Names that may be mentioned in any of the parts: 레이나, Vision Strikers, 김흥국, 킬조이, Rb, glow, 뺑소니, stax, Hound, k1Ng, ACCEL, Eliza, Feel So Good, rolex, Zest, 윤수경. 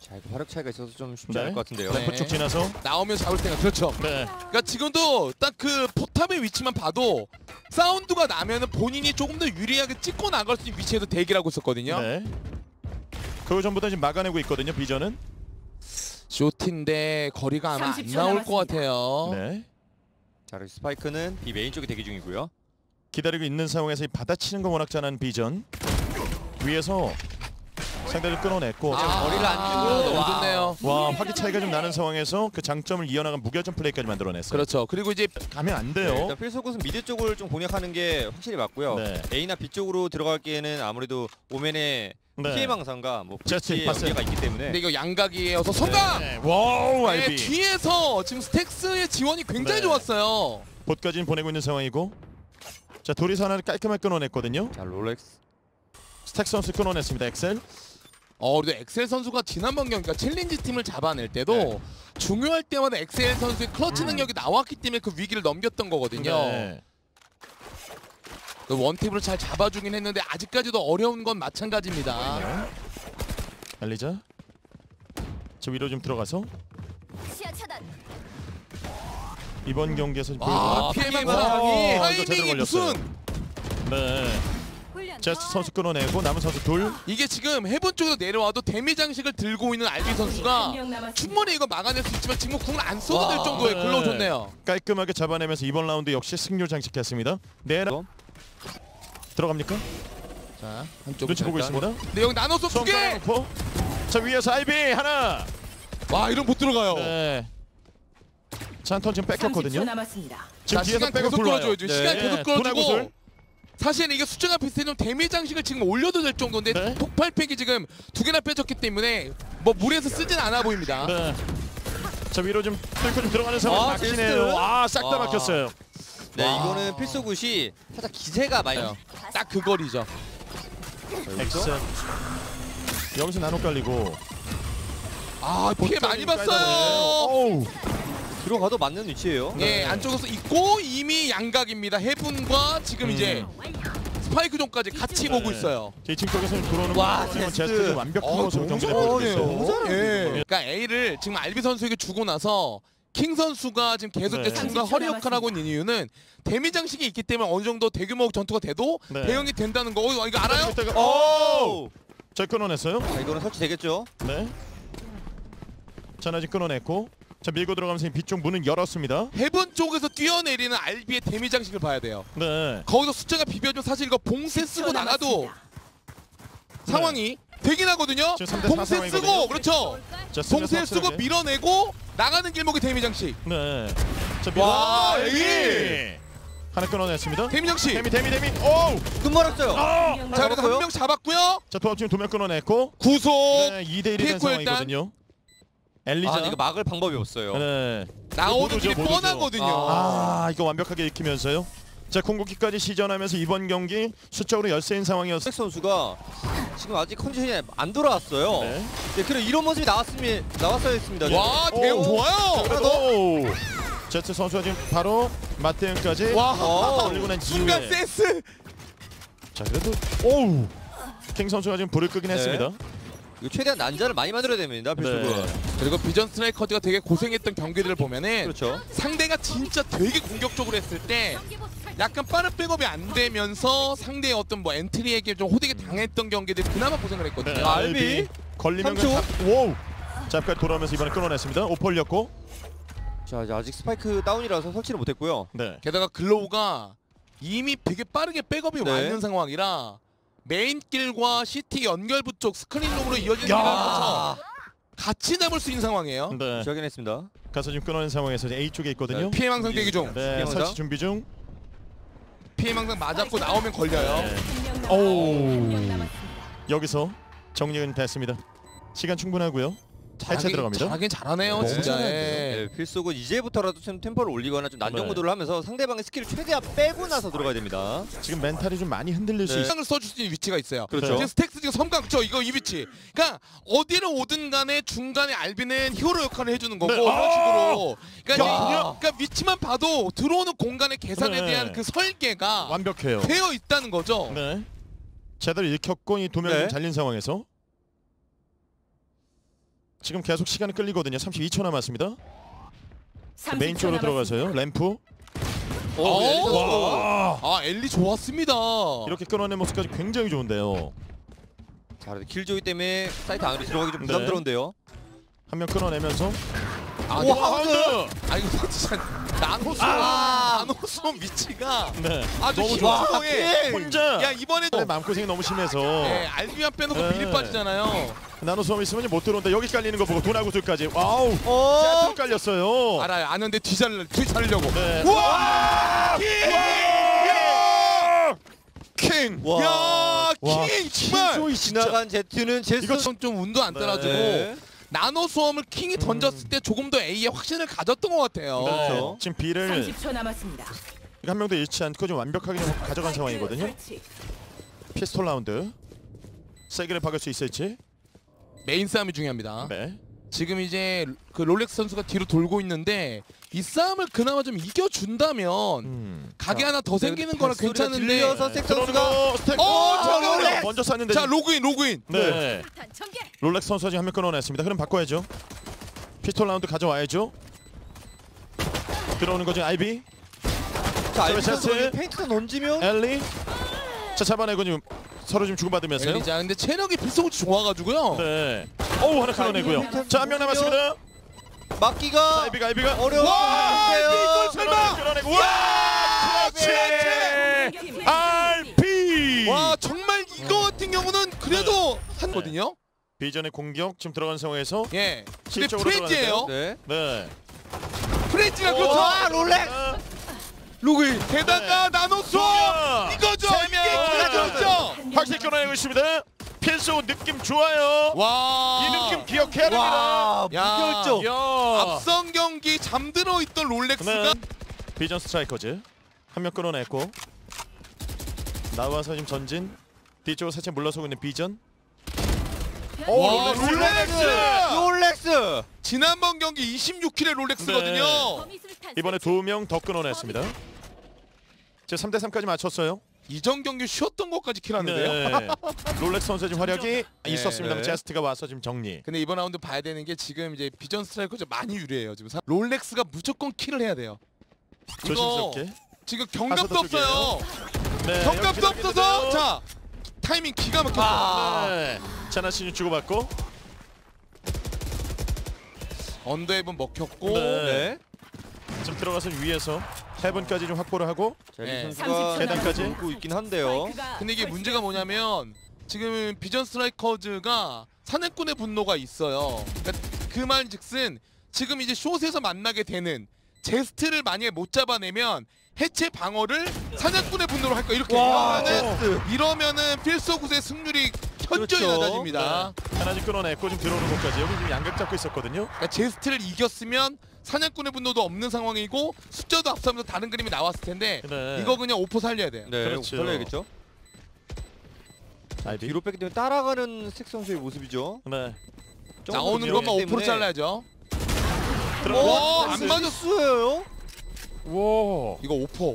자, 이거 화력 차이가 있어서 좀 쉽지 않을 것 같은데요. 네. 그쪽 지나서 나오면 잡을 때가 그렇죠. 네. 그러니까 지금도 딱 그 포탑의 위치만 봐도 사운드가 나면은 본인이 조금 더 유리하게 찍고 나갈 수 있는 위치에서 대기를 하고 있었거든요. 네. 그걸 전부 다 지금 막아내고 있거든요. 비전은 쇼트인데 거리가 아마 안 나올 것 같아요. 네. 자, 그리고 스파이크는 이 메인 쪽에 대기 중이고요. 기다리고 있는 상황에서 이 받아치는 건 워낙 잘하는 비전. 위에서 상대를 끊어냈고 머리를 안 주고 좋네요. 와, 화기 차이가 좀 나는 상황에서 그 장점을 이어나간 무결점 플레이까지 만들어냈어요. 그렇죠. 그리고 이제 가면 안 돼요. 네, 일단 필소굿은 미드 쪽을 좀 공략하는 게 확실히 맞고요. 네. A나 B 쪽으로 들어갈기에는 아무래도 오맨의 피해 망상과 뭐 제스의 관계가 있기 때문에. 근데 이거 양각이어서 성강! 네. 와우, RB! 네, 뒤에서 지금 스택스의 지원이 굉장히 좋았어요. 봇까지는 보내고 있는 상황이고, 자, 도리사 하나를 깔끔하게 끊어냈거든요. 자, 롤렉스 스택스 선수 끊어냈습니다. 엑셀. 그리고 엑셀 선수가 지난번 경기가 챌린지 팀을 잡아낼 때도 중요할 때마다 엑셀 선수의 클러치 능력이 나왔기 때문에 그 위기를 넘겼던 거거든요. 네. 원탭으로 잘 잡아주긴 했는데 아직까지도 어려운 건 마찬가지입니다. 엘리자 저 위로 좀 들어가서 이번 경기에서 피해만 사랑이 타이밍이 무슨 제스트 선수 끊어내고 남은 선수 둘. 이게 지금 해본 쪽으로 내려와도 데미 장식을 들고 있는 RB 선수가 충분히 이거 막아낼 수 있지만 지금 궁을 안 써도 될 정도의 글로우 좋네요. 깔끔하게 잡아내면서 이번 라운드 역시 승률 장식했습니다. 내라 들어갑니까? 자, 한쪽 눈치 보고 있습니다. 근데 여기 나눠서 두 개! 자, 위에서 RB 하나! 와, 이런 못 들어가요. 네. 자, 한 턴 지금 뺏겼거든요. 지금 뒤에서 백업 불러와요. 시간 계속 끌어주고 사실 이게 수정 앞에 있으면 데미 장식을 지금 올려도 될 정도인데 폭발팩이 지금 두 개나 빼졌기 때문에 뭐 물에서 쓰진 않아 보입니다. 네. 자, 위로 좀 뚫고 좀 들어가는 상황이 막히네요. 아, 싹 다 막혔어요. 네, 이거는 필소굿이 살짝 기세가 많이 딱 그 거리죠. 엑셀 여기서 나노 깔리고 피해 많이 봤어요. 들어가도 맞는 위치예요. 네, 안쪽에서 있고 이미 양각입니다. 해븐과 지금 이제 스파이크 존까지 같이 보고 있어요. 제2 쪽에서는 들어오는 제스트 완벽한 모습을 경기를 보여줬어요. 그러니까 A를 지금 RB 선수에게 주고 나서 킹 선수가 지금 계속 중간 허리 역할을 하고 있는 이유는 데미 장식이 있기 때문에 어느 정도 대규모 전투가 돼도 대응이 된다는 거. 이거 알아요? 잘 끊어냈어요. 자, 이거는 설치되겠죠? 네. 자, 아직 끊어냈고. 자, 밀고 들어가면서 B쪽 문은 열었습니다. 해븐 쪽에서 뛰어내리는 RB의 데미 장식을 봐야 돼요. 네. 거기서 숫자가 비벼주면 사실 이거 봉쇄 쓰고 나가도 상황이 되긴 하거든요. 봉쇄 쓰고, 그렇죠. 자, 봉쇄 쓰고 밀어내고 나가는 길목의 데미 장식. 네. 자, 와, 여기 하나 끊어냈습니다. 데미 장식. 데미. 오! 끝말았어요. 자, 그래서 한 명 잡았고요. 자, 도합 지금 2명 끊어냈고. 구속. 네, 2대1인 상황이거든요. 엘리자 이거 막을 방법이 없어요. 네. 나오는 길이 뻔하거든요. 이거 완벽하게 익히면서요. 자, 궁극기까지 시전하면서 이번 경기 수적으로 열세인 상황이었어요. 스택 선수가 지금 아직 컨디션이 안 돌아왔어요. 네, 그리고 이런 모습이 나왔어야 했습니다. 와, 대응 좋아요. 그래도 제트 선수가 지금 바로 맞대응까지 올리고 난 이후에 순간 센스. 자, 그래도 킹 선수가 지금 불을 끄긴 했습니다. 최대한 난자를 많이 만들어야 됩니다. 필수군. 그리고 비전 스트라이커즈가 되게 고생했던 경기들을 보면은 상대가 진짜 되게 공격적으로 했을 때 약간 빠른 백업이 안 되면서 상대의 어떤 뭐 엔트리에게 좀 호되게 당했던 경기들 그나마 고생을 했거든요. 네, RB 걸리면 와우. 자, 앞까지 돌아오면서 이번에 끊어냈습니다. 오퍼였고. 자, 이제 아직 스파이크 다운이라서 설치를 못했고요. 네. 게다가 글로우가 이미 되게 빠르게 백업이 왔는 상황이라. 메인 길과 CT 연결부 쪽 스크린룸으로 이어지는 길에서 같이 잡을 수 있는 상황이에요. 네. 확인했습니다. 가서 지금 끊어낸 상황에서 이제 A 쪽에 있거든요. 피해 망상 대기 중. 네. 설치 준비 중. 피해 망상 맞았고 나오면 걸려요. 네. 오. 여기서 정리는 됐습니다. 시간 충분하고요. 해체 들어갑니다. 잘하긴 잘하네요, 진짜. 네, 필소고 이제부터라도 좀 템포를 올리거나 좀 난정구도를 하면서 상대방의 스킬을 최대한 빼고 나서 들어가야 됩니다. 지금 멘탈이 좀 많이 흔들릴 수 있어요. 시간을 써줄 수 있는 위치가 있어요. 그렇죠. 지금 스택스 지금 섬각죠, 이거 이 위치. 그러니까 어디로 오든 간에 중간에 알비는 히어로 역할을 해주는 거고 이런 식으로. 그러니까 위치만 봐도 들어오는 공간의 계산에 대한 그 설계가 완벽해요. 되어 있다는 거죠. 네. 제대로 일으켰고 이 두 명이 잘린 상황에서. 지금 계속 시간이 끌리거든요. 32초 남았습니다. 30초 메인 쪽으로 남았습니다. 들어가세요. 램프. 아, 엘리 좋았습니다. 이렇게 끊어낸 모습까지 굉장히 좋은데요. 자, 킬조이 때문에 사이트 안으로 들어가기 좀 부담스러운데요. 한 명 끊어내면서. 아, 오, 하운드! 아, 이거 진짜 나노소, 나노소 미치가 네. 아주 힘성해. 혼자. 야, 이번에도 마음고생이 너무 심해서. 네, 알기만 빼놓고 네. 미리 빠지잖아요. 나노소 있으면 못 들어온다. 여기 깔리는 거 보고 돈하고 둘까지. 와우. 어. 깔렸어요. 알아요. 아는데 뒤살려고. 네. 우와! 킹! 와. 야, 와. 킹! 정말! 지나간 제트는 제스 좀 운도 안 따라주고. 네. 나노 수험을 킹이 던졌을 때 조금 더 A에 확신을 가졌던 것 같아요. 네. 그렇죠? 지금 B를 30초 남았습니다. 한 명도 잃지 않고 좀 완벽하게 가져간 상황이거든요. 설치. 피스톨 라운드 세게를 박을 수 있을지 메인 싸움이 중요합니다. 네. 지금 이제 그 롤렉스 선수가 뒤로 돌고 있는데 이 싸움을 그나마 좀 이겨준다면 각이 하나 더 생기는 거라 괜찮은데 선수가 롤렉스! 먼저 쐈는데 자 로그인 네. 롤렉스 선수가 한 명 끊어냈습니다. 흐름 바꿔야죠. 피스톨 라운드 가져와야죠. 들어오는 거죠. RB 자 RB 선수 페인트도 던지면 엘리 자 잡아내고 지금 서로 지금 주고받으면서요. 엘리자 근데 체력이 불쌍히 좋아가지고요. 네. 오 하나 끊어내고요. 자 한 명 남았습니다. 막기가 알비가 어려워. 와 이걸 설마 끌어내고 와 그렇지 RB 와 정말 이거 같은 경우는 그래도 한거든요. 비전의 공격 지금 들어간 상황에서 예 근데 프렌즈예요. 네 프렌즈가 그렇죠. 와 롤렉스 로그인 게다가 나노소 이거죠. 이게 확실히 끌어내고 있습니다. 필소 느낌 좋아요. 와. 이 느낌 기억해야 됩니다. 무결점. 앞선 경기 잠들어 있던 롤렉스가 비전 스트라이커즈 한 명 끌어냈고 나와서 지금 전진 뒤쪽으로 살짝 물러서고 있는 비전. 오, 와, 롤렉스. 지난번 경기 26킬의 롤렉스거든요. 네. 이번에 두 명 더 끊어냈습니다. 제 3대3까지 맞췄어요. 이전 경기 쉬었던 것까지 킬하는데요. 네. 롤렉스 선수의 활약이 있었습니다만 제스트가 와서 지금 정리. 근데 이번 라운드 봐야 되는 게 지금 이제 비전 스트라이커즈 많이 유리해요. 지금 롤렉스가 무조건 킬을 해야 돼요. 조심스럽게. 지금 경갑도 없어요. 네, 경갑도 없어서 자 타이밍 기가 막혔어요. 네. 자나신이 주고받고 언더헤븐 먹혔고. 네. 지금 들어가서 위에서 헤븐까지 좀 확보를 하고 네. 계단까지 오고 있긴 한데요. 근데 이게 문제가 뭐냐면 지금 비전 스트라이커즈가 사냥꾼의 분노가 있어요. 그러니까 그 말즉슨 지금 이제 숏에서 만나게 되는 제스트를 만약에 못 잡아내면 해체 방어를 사냥꾼의 분노로 할 거야. 이렇게 이러면은 필소굿의 승률이 현저히 낮아집니다. 그렇죠. 네. 하나씩 끊어냈고 지금 들어오는 곳까지 여기 지금 양각 잡고 있었거든요. 그러니까 제스트를 이겼으면 사냥꾼의 분노도 없는 상황이고 숫자도 앞서면서 다른 그림이 나왔을 텐데 네. 이거 그냥 오퍼 살려야 돼요. 네, 그렇죠. 살려야겠죠. 자, 뒤로 뺏기 때문에 따라가는 스택 선수의 모습이죠. 네. 나오는 것만 오퍼로 잘라야죠. 오, 안 맞았어요. 와, 이거 오퍼.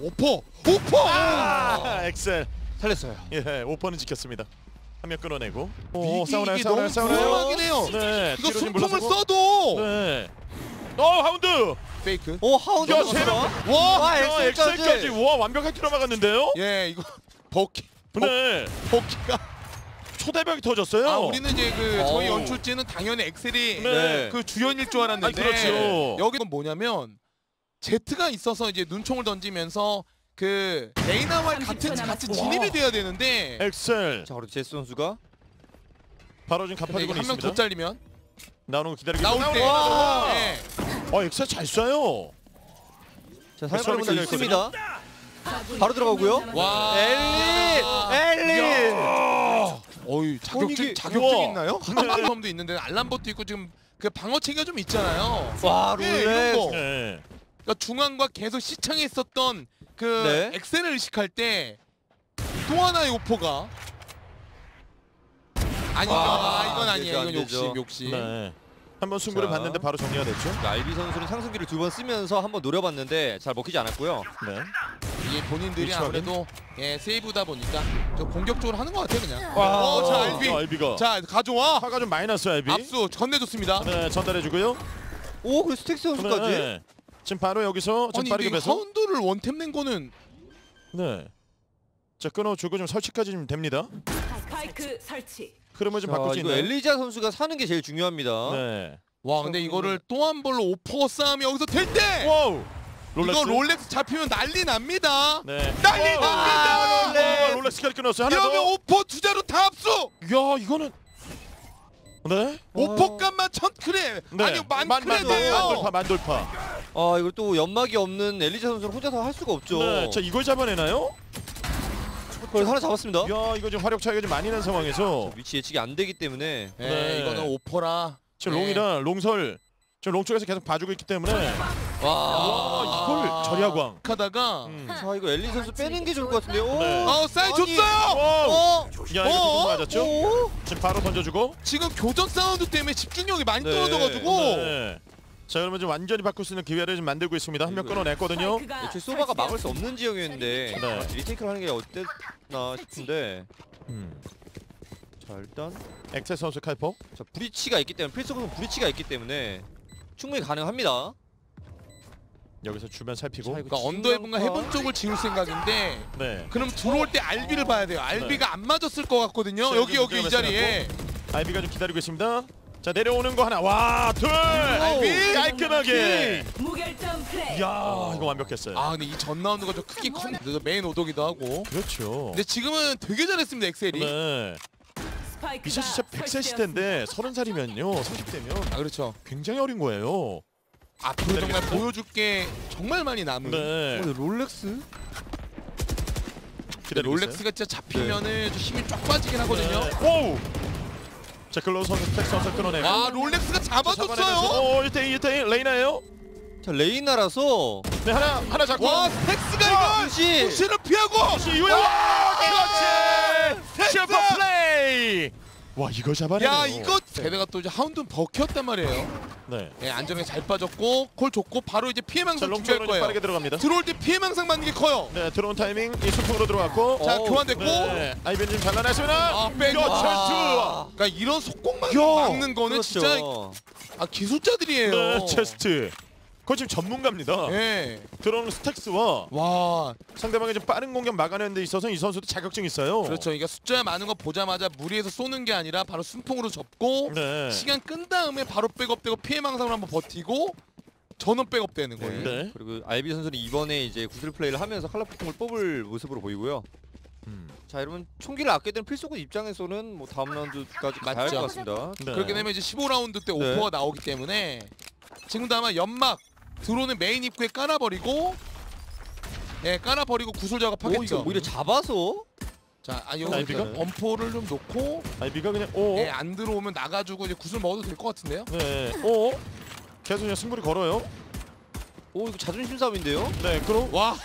엑셀 살렸어요. 예, 오퍼는 지켰습니다. 한 명 끌어내고. 오, 싸우나요? 네, 이거 숨통을 써도. 네. 오 하운드! 페이크. 오 하운드! 야, 와 엑셀까지! 와 완벽한 키로 막았는데요? 예 이거 버킷 네 버킷가 초대박이 터졌어요? 아 우리는 이제 그 저희 연출진은 당연히 엑셀이 네. 그 주연일 줄 알았는데 아, 그렇죠. 여기는 뭐냐면 제트가 있어서 이제 눈총을 던지면서 그 레이나와 같이 진입이 돼야 되는데 엑셀! 자 바로 제스 선수가 바로 지금 갚아주고 있습니다. 한 명 더 잘리면 나오는 거 기다리고 나올 때! 아 엑셀 잘 쏴요. 자 사용하는 분들 있습니다. 바로 들어가고요. 와 엘리. 어이 자격증 있나요? 한발범도 있는데 알람봇도 있고 지금 그 방어 체계가 좀 있잖아요. 와 롤렉스. 네. 그러니까 중앙과 계속 시창에 있었던 그 네. 엑셀을 의식할 때 또 하나의 오퍼가. 아니야 이건 아니에요. 이건 욕심. 네. 한번 승부를 봤는데 바로 정리가 됐죠. RB 선수는 상승기를 두 번 쓰면서 한번 노려봤는데 잘 먹히지 않았고요. 네. 이게 본인들이 아무래도 예, 세이브다 보니까 저 공격적으로 하는 것 같아요 그냥. 자 알비. 알비가. 자 가져와. 화가 좀 많이 났어요 알비. 압수 건네줬습니다. 네 전달해주고요. 오 그 스택스 선수까지. 네. 지금 바로 여기서 좀 빠르게 배서. 아니 근데 하운드를 원탭 낸 거는. 네. 자 끊어주고 좀 설치까지 좀 됩니다. 스파이크 설치. 흐름을 좀 바꿀 수 있는. 엘리자 선수가 사는 게 제일 중요합니다. 네. 와 근데 이거를 또 한 벌로 오퍼 싸움 여기서 될 때. 와우. 롤렉스? 이거 롤렉스 잡히면 난리 납니다. 네. 난리 납니다. 롤렉스까지 끊었어요. 하나 더. 이러면 오퍼 투자로 다 압수. 야 이거는. 네. 오퍼 값만 1000크레. 네. 아니요 만크레네요. 만돌파. 아 이걸 또 연막이 없는 엘리자 선수를 혼자서 할 수가 없죠. 네. 자 이걸 잡아내나요? 그걸 하나 잡았습니다. 야 이거 지금 화력 차이가 좀 많이 난 상황에서 위치 예측이 안 되기 때문에. 네. 네. 이거는 오퍼라. 지금 롱이랑 롱설. 지금 롱 쪽에서 계속 봐주고 있기 때문에. 와 이걸 절야광 하다가 자 이거 엘리 선수 빼는 게 좋을 것 같은데요. 네. 사인 줬어요. 야 이거 두번 맞았죠? 지금 바로 던져주고 지금 교전 사운드 때문에 집중력이 많이 떨어져가지고. 네. 자 그러면 좀 완전히 바꿀 수 있는 기회를 좀 만들고 있습니다. 한 명 끊어냈거든요. 애초에 소바가 막을 수 없는 지형이었는데 네. 리테이크를 하는 게 어땠나 싶은데. 자 일단 액셀 선수 칼퍼. 자 브리치가 있기 때문에 필승은 브리치가 있기 때문에 충분히 가능합니다. 여기서 주변 살피고. 그러니까 언더에 뭔가 해본 쪽을 지울 생각인데. 네. 그럼 들어올 때 알비를 봐야 돼요. 알비가 네. 안 맞았을 것 같거든요. 자, 여기 이 자리에. 알비가 좀 기다리고 있습니다. 자 내려오는 거 하나 와 둘 알비 깔끔하게 무결점 플레이. 야 이거 완벽했어요. 아 근데 이 전 라운드가 좀 크기 컸네. 메인 오더기도 하고. 그렇죠. 근데 지금은 되게 잘했습니다 엑셀이. 네. 미션 진짜 100세 시대인데 30살이면요 30대면 아 그렇죠 굉장히 어린 거예요. 앞으로 정말 보여줄 게 정말 많이 남은. 네. 롤렉스? 롤렉스가 진짜 잡히면은 네. 힘이 쫙 빠지긴 하거든요. 네. 오우. 자 글로우 선수 스택 선수 끊어내고 아 롤렉스가 잡아줬어요. 1대2 1대2 레이나예요. 자 레이나라서 네 하나 잡고 와 스택스가 이걸 푸시를 피하고 푸시 이후에 그렇지 슈퍼 플레이. 와 이거 잡아내요. 야 이거 게다가 또 이제 하운드는 버켰단 말이에요. 네. 네 안정에 잘 빠졌고 콜 줬고 바로 이제 피해망상 준비할 거예요. 빠르게 들어갑니다. 들어올 때 피해망상 맞는 게 커요. 네 들어온 타이밍 이 수평으로 들어갔고 자 교환됐고 네. 아이벤 지금 잘라냈습니다. 아 백업 철투. 그러니까 이런 속공만 막는 거는 그렇죠. 진짜 아 기술자들이에요. 네, 체스트. 그거 지금 전문가입니다. 네. 들어오는 스택스와 와 상대방의 좀 빠른 공격 막아내는 데 있어서 이 선수도 자격증이 있어요. 그렇죠. 그러니까 숫자 많은 거 보자마자 무리해서 쏘는 게 아니라 바로 순풍으로 접고 네. 시간 끈 다음에 바로 백업되고 피해망상으로 한번 버티고 전원 백업되는 거예요. 네. 그리고 알비 선수는 이번에 이제 구슬 플레이를 하면서 칼라폭풍을 뽑을 모습으로 보이고요. 자 이러면 총기를 아껴야 되는 필소군 입장에서는 뭐 다음 라운드까지 가야 할 것 같습니다. 네. 그렇게 되면 이제 15라운드 때 오퍼가 네. 나오기 때문에 지금도 아마 연막 드론은 메인 입구에 깔아버리고 예 깔아버리고 구슬 작업하겠죠. 오히려 잡아서 자 여기서 범포를 좀 놓고 알비가 그냥 예, 안 들어오면 나가주고 이제 구슬 먹어도 될 것 같은데요. 네. 계속 그냥 승부를 걸어요. 오 이거 자존심 싸움인데요? 네 그럼 와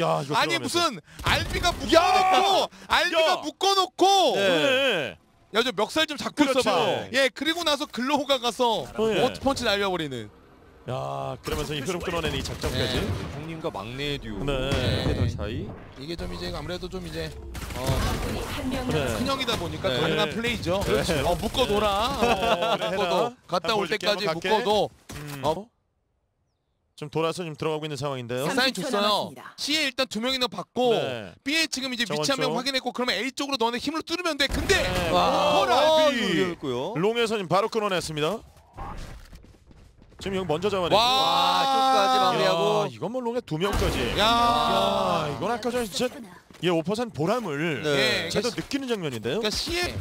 야, 이거 아니 무슨 알비가 묶어놓고 알비가 묶어놓고 네. 야 저 멱살 좀 잡고 그렇죠. 있어봐. 예 그리고 나서 글로우가 가서 워터펀치 날려버리는. 야 그러면서 이 흐름 끊어내는 이 작전까지 형님과 네. 막내의 듀오 네. 네. 차이 이게 좀 이제 아무래도 좀 이제 네. 큰형이다 보니까 네. 가능한 플레이죠. 네. 그렇죠. 묶어둬라. 그래, 묶어둬 갔다 올 때까지 묶어둬. 좀 돌아서 좀 들어가고 있는 상황인데요. 사인 줬어요. C에 일단 2명이나 받고 네. B에 지금 이제 위치 1명 확인했고 그러면 A 쪽으로 너네 힘을 뚫으면 돼. 근데 네. 와 B 롱에서 지금 바로 끊어냈습니다. 지금 여기 먼저 잡아내고 와 끝까지 마무리하고 이건 뭐 롱에 2명까지 야 이건 아까 전에 진짜 예 5% 보람을 네. 제대로 느끼는 장면인데요. 그러니까 C에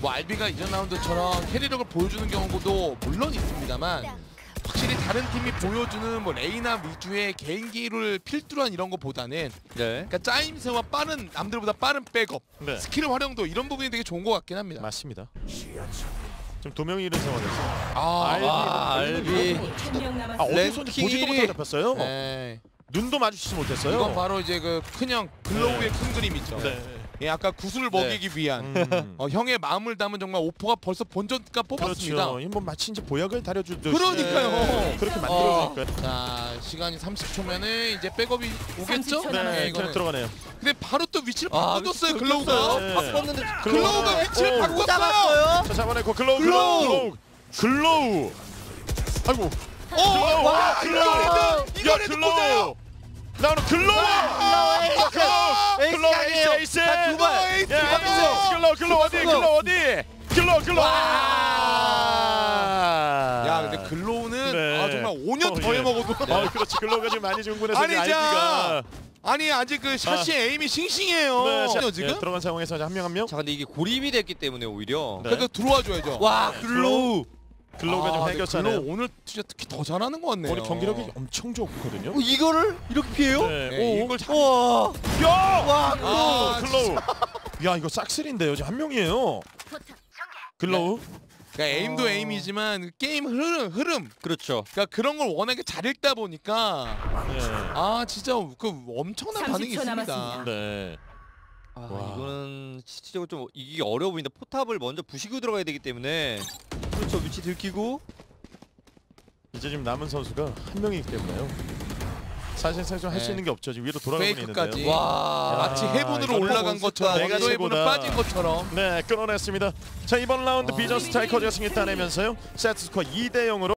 뭐 알비가 이전 라운드처럼 캐리력을 보여주는 경우도 물론 있습니다만 확실히 다른 팀이 보여주는 뭐 레이나 위주의 개인기를 필두로 한 이런 것보다는 네. 그러니까 짜임새와 빠른 남들보다 빠른 백업, 네. 스킬 활용도 이런 부분이 되게 좋은 것 같긴 합니다. 맞습니다. 지금 2명이 이런 상황에서 알비 어디선지 보지도 못하고 잡혔어요. 네. 눈도 마주치지 못했어요. 이건 바로 이제 그 큰형 글로우의 큰 그림이죠. 네. 예, 아까 구슬을 먹이기 위한 형의 마음을 담은 정말 오포가 벌써 본전가 뽑았습니다. 그렇죠. 이번 마치 이제 보약을 다려주듯. 그러니까요. 네. 그렇게 만들어주니까요. 자, 시간이 30초면은 이제 백업이 오겠죠? 30초 네, 그냥 들어가네요. 근데 바로 또 위치를 바꿔줬어요. 글로우가. 네. 바꿨는데 글로우가 위치를 바꿨어요. 자, 잡아내고 글로우. 아이고. 와, 글로우. 이거라도 보세요. 나오는 글로우 에이스 글로우 어디 야 근데 글로우는 네. 아 정말 5년 더 해먹어도 네. 아 그렇지 글로우가 지금 많이 중분해서 아이디가 아니 아직 그 샷이 에임이 싱싱해요. 네, 샷, 지금 예, 들어간 상황에서 한 명. 자 근데 이게 고립이 됐기 때문에 오히려 네. 그러니까 들어와줘야죠. 와 글로우가 좀 해겼잖아요. 글로우 오늘 진짜 특히 더 잘하는 것 같네요. 오늘 경기력이 엄청 좋거든요. 이거를 이렇게 피해요? 네. 이걸 잘. 와 글로우. 야 이거 싹쓸인데요. 지금 한 명이에요. 글로우. 그러니까 에임도 에임이지만 게임 흐름. 그렇죠. 그러니까 그런 걸 워낙에 잘 읽다 보니까 아 진짜 그 엄청난 반응이 있습니다. 네. 아 이거는 실질적으로 좀 이기기 어려워 보인다. 포탑을 먼저 부시고 들어가야 되기 때문에. 그렇죠. 위치 들키고 이제 지금 남은 선수가 한 명이기 때문에요. 사실상 좀 할 수 있는 게 없죠. 지금 위로 돌아가고 있는데요. 와 마치 해본으로 올라간 것처럼 내가 해본으로 빠진 것처럼 네 끊어냈습니다. 자 이번 라운드 비전 스트라이커즈가 승리 따내면서요 세트 스코어 2대 0으로